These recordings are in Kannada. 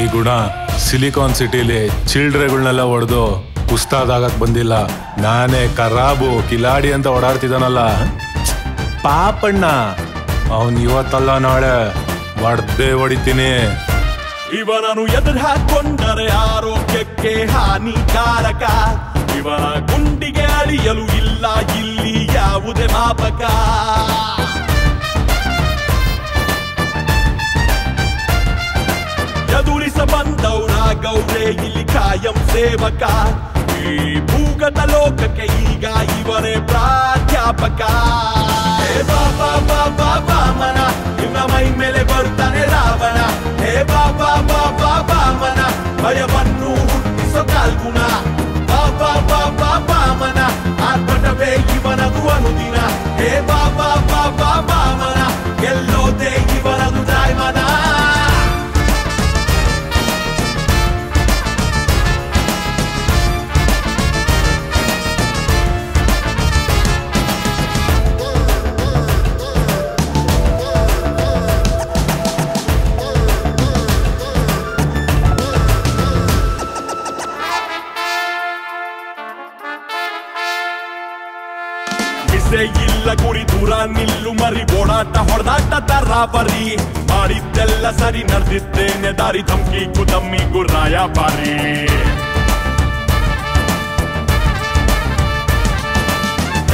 ಈ ಗುಣ ಸಿಲಿಕಾನ್ ಸಿಟಿಲಿ ಚಿಲ್ಡ್ರೆಗಳನ್ನೆಲ್ಲ ಹೊಡೆದು ಉಸ್ತಾದ್ ಆಗಕ್ಕೆ ಬಂದಿಲ್ಲ, ನಾನೇ ಕರಾಬು ಕಿಲಾಡಿ ಅಂತ ಓಡಾಡ್ತಿದ್ದಾನಲ್ಲ ಪಾಪಣ್ಣ, ಅವನು ಇವತ್ತಲ್ಲ ನಾಳೆ ಹೊಡೆದೇ ಹೊಡಿತೀನಿ. ಇವನನ್ನು ಎದುರು ಹಾಕೊಂಡರೆ ಆರೋಗ್ಯಕ್ಕೆ ಹಾನಿಕಾರಕ, ಇವನ ಗುಂಡಿಗೆ ಅಳಿಯಲು ಇಲ್ಲ ಇಲ್ಲಿ ಯಾವುದೇ ಮಾಪಕ. ಬಂದವರ ಗೌರೇ ಇಲ್ಲಿ ಕಾಯಂ ಸೇವಕ, ಈ ಭೂಗತ ಲೋಕಕ್ಕೆ ಈಗ ಇವರೇ ಪ್ರಾಧ್ಯಾಪಕ. ಹೇ ಬಾಬಾ ಬಾಬಾ ವಾಮನ ನಿನ್ನ ಮೈ ಮೇಲೆ ಬರ್ತಾನೆ ರಾವಣ, ಹೇ ಬಾಬಾ ಬಾಬಾ ವಾಮನ ಭಯವನ್ನು ಹುಟ್ಟಿಸೋ ಕಾಲ್ಗುಣ, ಬಾಬಾ ಬಾಬಾ ವಾಮನ ಆತ್ಮಟವೇ ಇವನದು ಅನುದಿನ, ಹೇ ಬಾಬಾ ಬಾಬಾ ವಾಮನ ಎಲ್ಲೋದೇ ಇವನದು ಜಾಯಮಾನ. ಇಲ್ಲ ಗುರಿ ದೂರ ನಿಲ್ಲು ಮರಿ, ಓಡಾಟ ಹೊಡೆದಾಟ ತರಾಬರಿ, ಮಾಡಿದ್ದೆಲ್ಲ ಸರಿ ನಡೆದಿದ್ದೇನೆ ದಾರಿ ಧಮ್ಕಿ ಕುದಮ್ಮಿ ಗುರಾಯ ಬಾರಿ.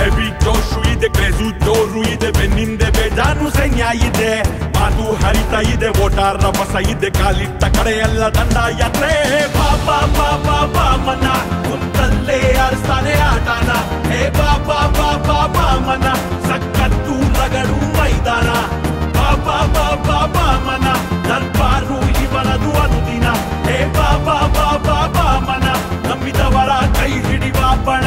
ಹೆವಿ ಜೋಶು ಇದೆ ಕ್ರೇಜು ಜೋರು ಇದೆ, ಬೆನ್ನಿಂದೆ ಬೇಜಾನು ಸೈನ್ಯ ಇದೆ, ಮಾತು ಹರಿತಾ ಇದೆ ಓಟಾರ ಬಸ ಇದೆ, ಕಾಲಿಟ್ಟ ಕಡೆಯೆಲ್ಲ ದಂಡ ಯಾತ್ರೆ. ಬಾಬಾ ಬಾಬಾ ವಾಮನ ಕುಂತಲ್ಲೇ ಆರಿಸ್ತಾನೆ ಆಟಾನ, ಹೇ ಬಾಬಾ ಬಾಬಾ ವಾಮನ ಸಕ್ಕತ್ತು ರಗಡು ಮೈದಾನ, ಬಾಬಾ ಬಾಬಾ ವಾಮನ ದರ್ಬಾರು ಇವನದು ಅನುದಿನ, ಹೇ ಬಾಬಾ ಬಾಬಾ ವಾಮನ ನಂಬಿದವರ ಕೈ ಹಿಡಿ ಬಾಪಣ.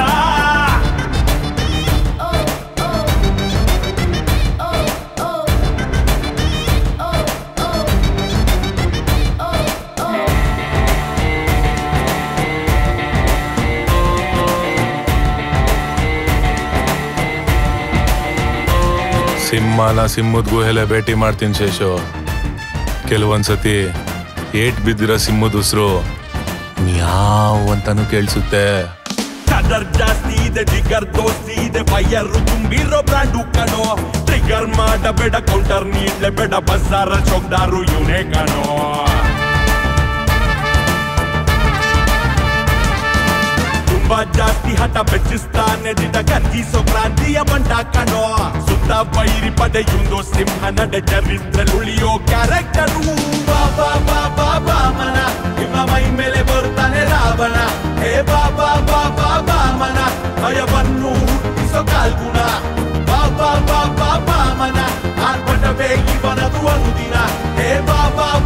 ಸಿಂಹನ ಸಿಂಹದ ಗುಹೆಲೆ ಭೇಟಿ ಮಾಡ್ತೀನಿ ಶೇಷು. ಕೆಲವೊಂದ್ಸತಿ ಏಟ್ ಬಿದ್ದಿರೋ ಸಿಂಹದ ಉಸಿರು ಮ್ಯಾವ್ ಅಂತಾನು ಕೇಳಿಸುತ್ತೆ. ಕದರ್ ಜಾಸ್ತಿ ಇದೆ ಜಿಗರ್ ದೋಸ್ತಿ ಇದೆ, ಫೈಯರ್ ತುಂಬಿರೋ ಬ್ರಾಂಡು ಕಣೋ, ಟ್ರಿಗರ್ ಮಾಡಬೇಡ ಕೌಂಟರ್ ನೀಡ್ಲೆ ಬೇಡ ಬಸ್ಸಾರ ಚೌಕ್ದಾರು ಇವನೇ ಕಣೋ. ಜಾಸ್ತಿ ಹಠ ಬೆಚ್ಚಿಸ್ತಾನೆ ದಿಟ ಗರ್ಜಿಸೋ ಕ್ರಾಂತಿಯ ಬಂಡ ಕಣೋ, ಸುತ್ತ ಬೈರಿ ಪಡೆಯುಂದು ಸಿಂಹನಡೆ ಚರಿತ್ರೆಲ್ ಉಳಿಯೋ ಕ್ಯಾರೆಕ್ಟರು. ಬಾಬಾ ಬಾಬಾ ವಾಮನ ನಿಮ್ಮ ಮೈ ಮೇಲೆ ಬರ್ತಾನೆ ರಾವಣ, ಹೇ ಬಾಬಾ ಬಾಬಾ ವಾಮನ ಭಯವನ್ನು ಹುಟ್ಟಿಸೋ ಕಾಲ್ಗುಣ, ಬಾಬಾ ಬಾಬಾ ವಾಮನ ಆರ್ಭಟವೇ ಇವನದು ಅನುದಿನ, ಹೇ ಬಾಬಾ